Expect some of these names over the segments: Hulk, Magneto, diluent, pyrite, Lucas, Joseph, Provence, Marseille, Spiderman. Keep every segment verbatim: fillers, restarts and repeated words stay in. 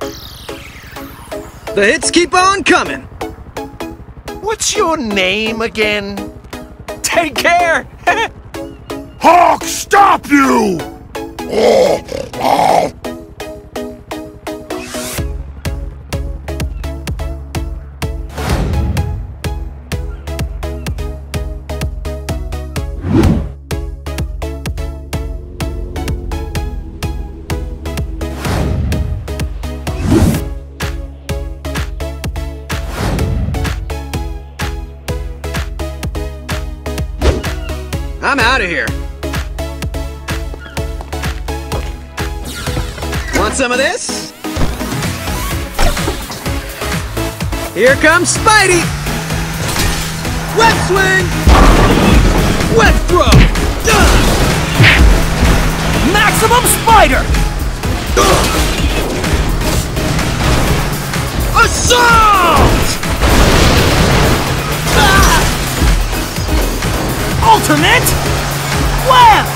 The hits keep on coming. What's your name again? Take care! Hulk, stop you! I'm out of here. Want some of this? Here comes Spidey! Web swing! Web throw! Duh. Maximum Spider! Duh. Assault! Ultimate Web!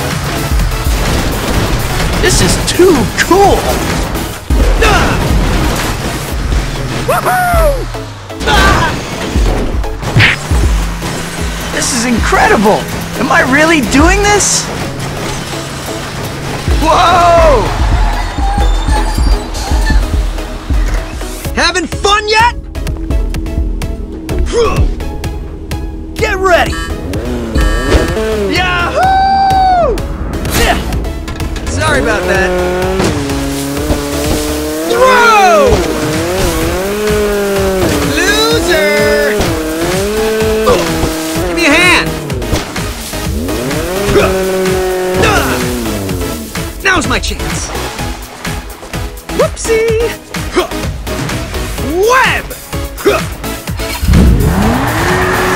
This is too cool! Ah! Woohoo! Ah! This is incredible! Am I really doing this? Whoa! Having fun yet? Get ready! Yahoo! Yeah. Sorry about that. Throw! Loser! Ooh. Give me a hand. Now's my chance. Whoopsie! Web!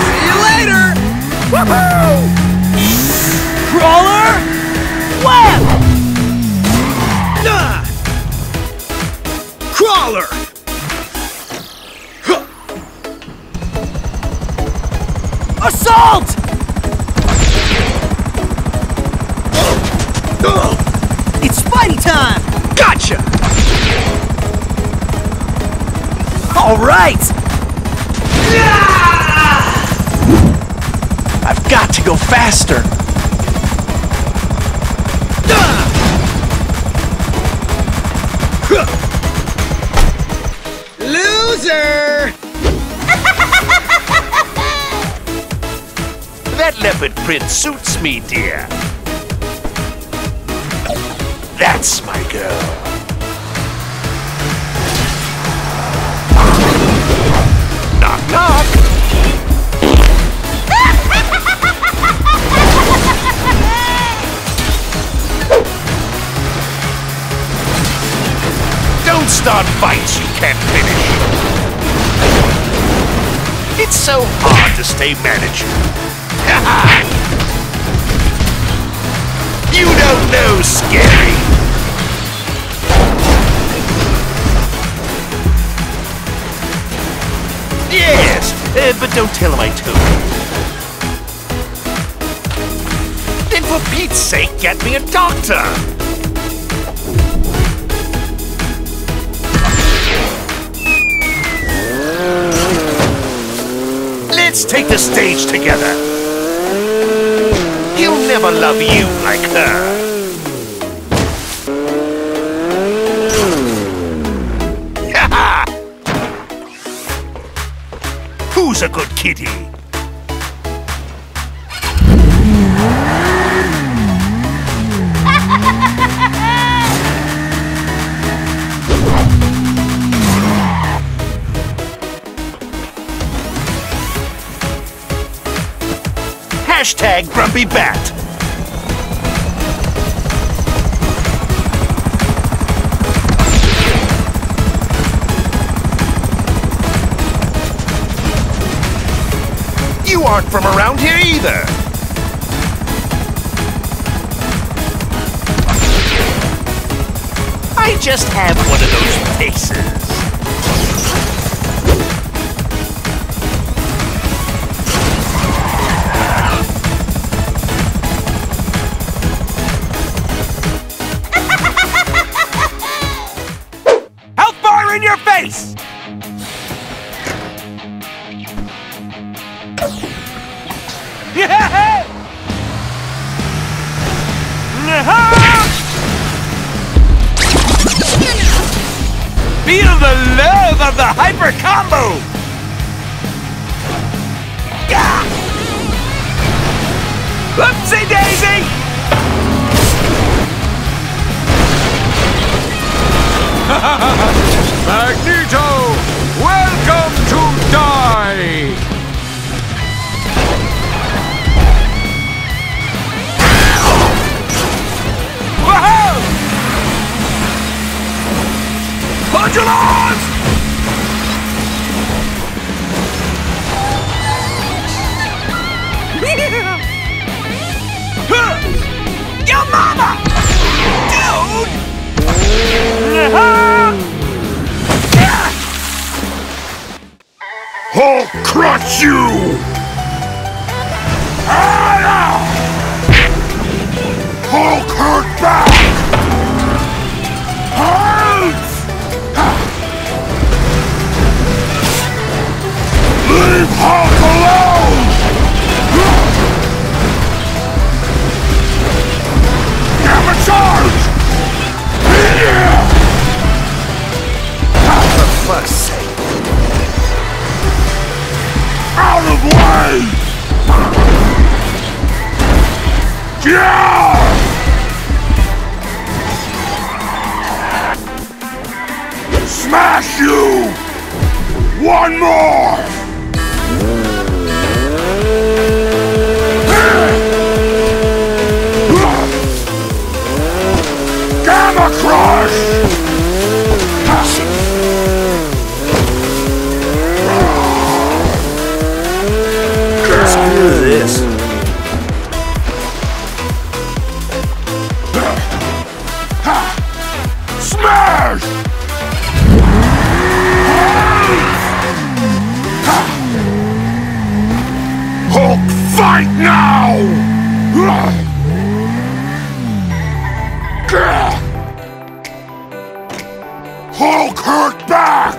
See you later! Woohoo! Crawler, Web! Nah. Crawler! Huh. Assault! Uh. Uh. It's Spidey time! Gotcha! All right! Yeah. I've got to go faster! Loser! That leopard print suits me, dear. That's my girl. Knock, knock! Don't start fights you can't finish. It's so hard to stay manager. You don't know, Scary. Yes, uh, but don't tell him I told you. Then for Pete's sake, get me a doctor. Let's take the stage together. He'll never love you like her. Who's a good kitty? Hashtag Grumpy Bat. You aren't from around here either. I just have one of those faces. fire in your face! Yeah! Feel the love of the hyper combo! Yeah! Oopsie daisy! Magneto, welcome to die! Whoa! Hold your lines! Your mama! Dude! Hulk crush you! Ah, no! Hulk hurt back! Halt! Leave Hulk alone! Have a charge! Yeah! For fuck's sake! Out of way! Yeah! Smash you! One more! Gamma Crush! This. Smash! Hulk, fight now! Hulk, hurt back!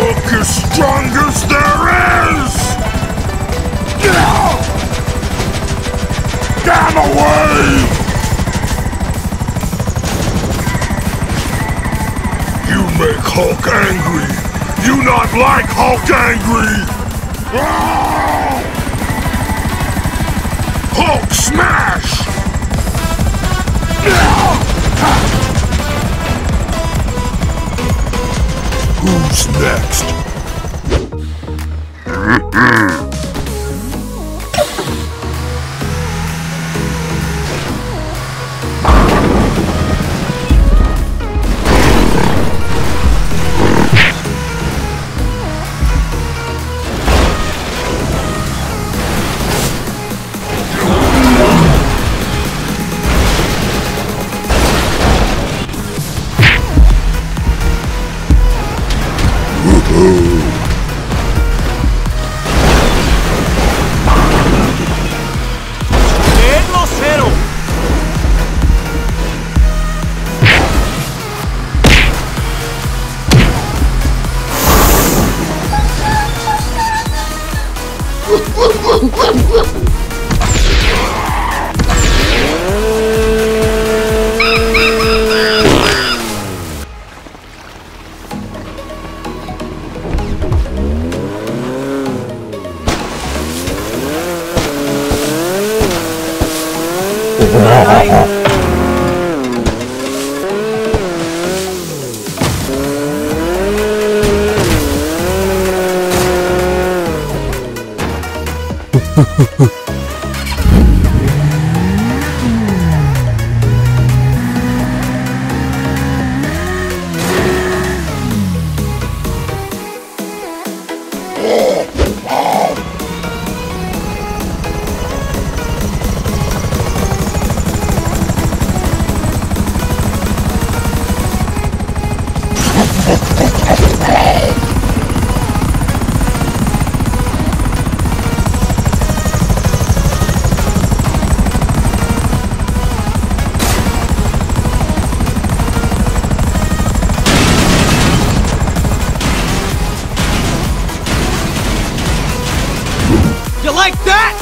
Hulk is strongest there is! Gamma wave! You make Hulk angry! You not like Hulk angry! Hulk smash! Who's next? like that?